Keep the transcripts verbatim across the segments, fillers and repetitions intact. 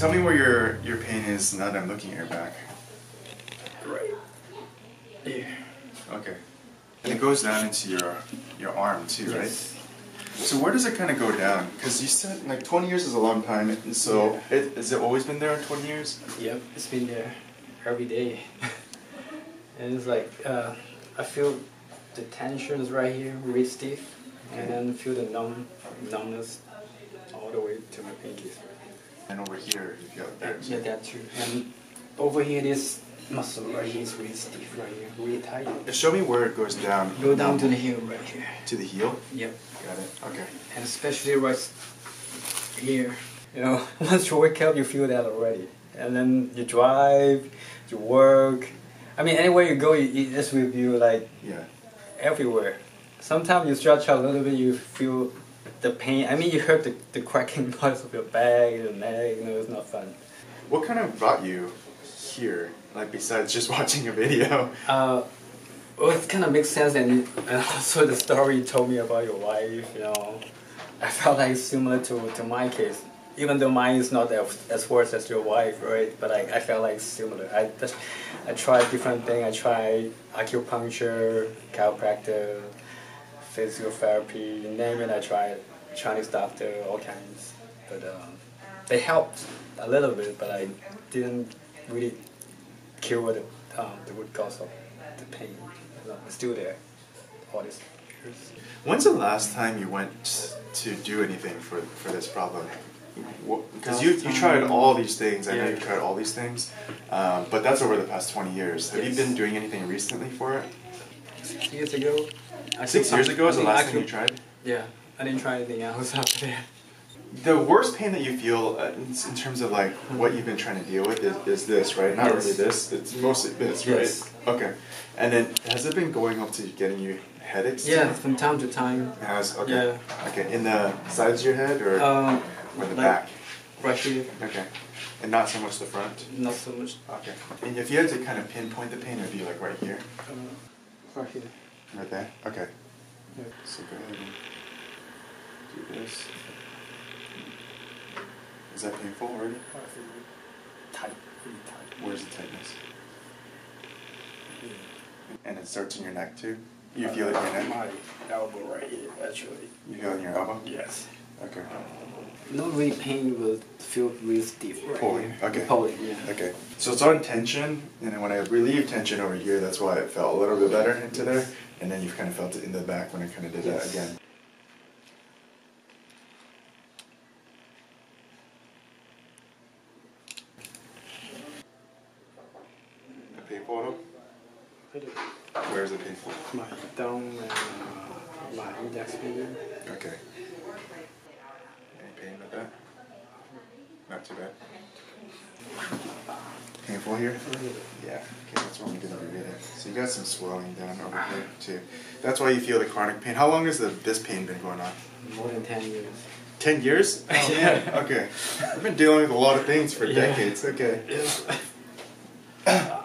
Tell me where your, your pain is now that I'm looking at your back. Right. Yeah. Okay. And it goes down into your, your arm too, right? Yes. So where does it kind of go down? Because you said like twenty years is a long time, so yeah. it, has it always been there in twenty years? Yep, it's been there every day. And it's like, uh, I feel the tension is right here, really stiff, okay. And then feel the numb, numbness all the way to my pinkies. And over here, you feel that too. Yeah, that too. And over here, this muscle right here is really stiff right here, really tight. Show me where it goes down. Go down to the heel right here. To the heel? Yep. Got it, okay. And especially right here. You know, once you wake up, you feel that already. And then you drive, you work. I mean, anywhere you go, you eat this with you, like, yeah. Everywhere. Sometimes you stretch out a little bit, you feel the pain. I mean, you heard the, the cracking noise of your back, your neck, you know, it's not fun. What kind of brought you here, like, besides just watching a video? Uh, well, it kind of makes sense, and, and also the story you told me about your wife, you know. I felt like it's similar to, to my case. Even though mine is not as worse as your wife, right? But I, I felt like similar. I, I tried different things. I tried acupuncture, chiropractor, physical therapy, name it. I tried Chinese doctor, all kinds. But um, they helped a little bit, but I didn't really cure the, um, the root cause of the pain. It's still there, all this. When's the last time you went to do anything for, for this problem? Because you, you tried all these things, I yeah. know you tried all these things, um, but that's over the past twenty years. Have yes. you been doing anything recently for it? Six years ago. I Six years ago is the last thing you tried? Yeah, I didn't try anything else after that. The worst pain that you feel uh, in, in terms of like what you've been trying to deal with is, is this, right? Not yes. really this, it's mostly this, right? Yes. Okay. And then has it been going up to getting you headaches? Yeah, from time to time. Has, okay. Yeah. Okay, in the sides of your head or? Um, Or the like back? Right here. Okay. And not so much the front? Not so much. Okay. And if you had to kind of pinpoint the pain, it would be like right here? Uh, right here. Right there? Okay. Yeah. So go ahead and do this. Is that painful already? Tight. Pretty tight. Where's the tightness? Yeah. And it starts in your neck too? You uh, feel it in your neck? My elbow right here, actually. You feel it in your elbow? Yes. Okay. Not really pain, but feel really stiff. Right? Pulling. Okay. Pulling, yeah. Okay. So it's on tension, and then when I relieve tension over here, that's why it felt a little bit better into yes. there, and then you've kind of felt it in the back when I kind of did yes. that again. The painful at all? I do. Where is it painful? My thumb and uh, my index finger. Okay. Pain with that? Not too bad. Painful here? Yeah. Okay, that's what I'm gonna read it. So you got some swelling down over here too. That's why you feel the chronic pain. How long has the this pain been going on? More than ten years. Ten years? Oh, yeah. Okay. I've been dealing with a lot of things for yeah. decades. Okay. Yeah.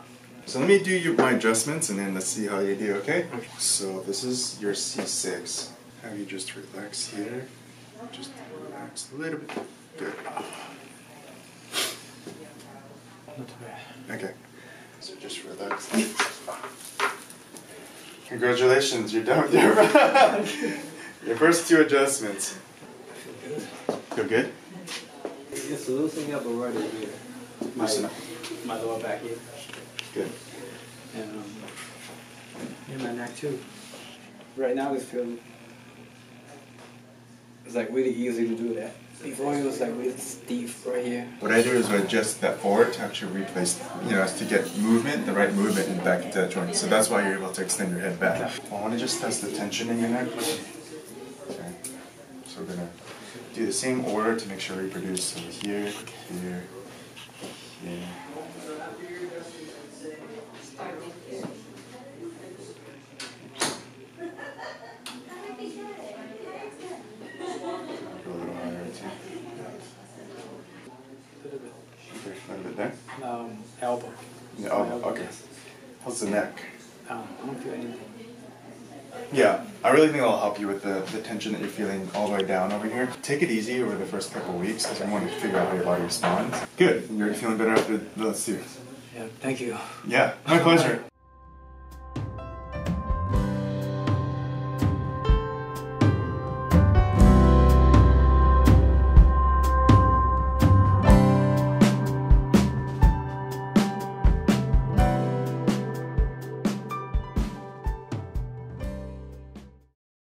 So let me do your my adjustments and then let's see how you do. Okay. Okay. So this is your C six. Have you just relax here? Just relax a little bit. Good. Not too bad. Okay. So just relax. Congratulations, you're done with your, your first two adjustments. I feel good. Feel good? It's loosening up already here. My, my lower back here. Good. And um, in my neck too. Right now it's feeling... It's like really easy to do that. Before it was like really stiff right here. What I do is I adjust that forward to actually replace, you know, to get movement, the right movement and back into that joint. So that's why you're able to extend your head back. I want to just test the tension in your neck. Okay. So we're gonna do the same order to make sure we produce. So here, here, here. Um, elbow. The elbow, elbow, okay. How's the neck? Um, I don't feel anything. Yeah, I really think it'll help you with the, the tension that you're feeling all the way down over here. Take it easy over the first couple of weeks because we want to figure out how your body responds. Good. You're feeling better after those two. Yeah, thank you. Yeah, my pleasure.